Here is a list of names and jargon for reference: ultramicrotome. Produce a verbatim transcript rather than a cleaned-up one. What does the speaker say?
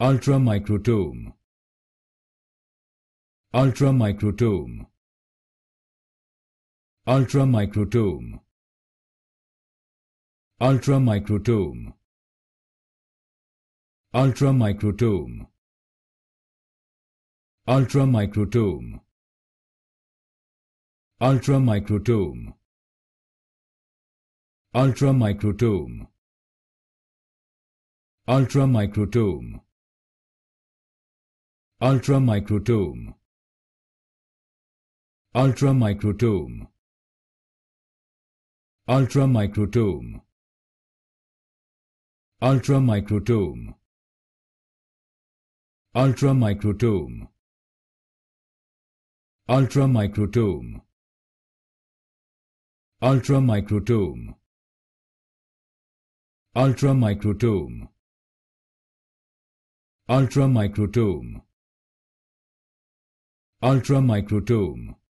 Ultramicrotome. Ultramicrotome. Ultramicrotome. Ultramicrotome. Ultramicrotome. Ultramicrotome. Ultramicrotome. Ultramicrotome. Ultramicrotome. Ultramicrotome. Ultramicrotome. Ultramicrotome. Ultramicrotome. Ultramicrotome. Ultramicrotome. Ultramicrotome. Ultramicrotome. Ultramicrotome. Ultramicrotome.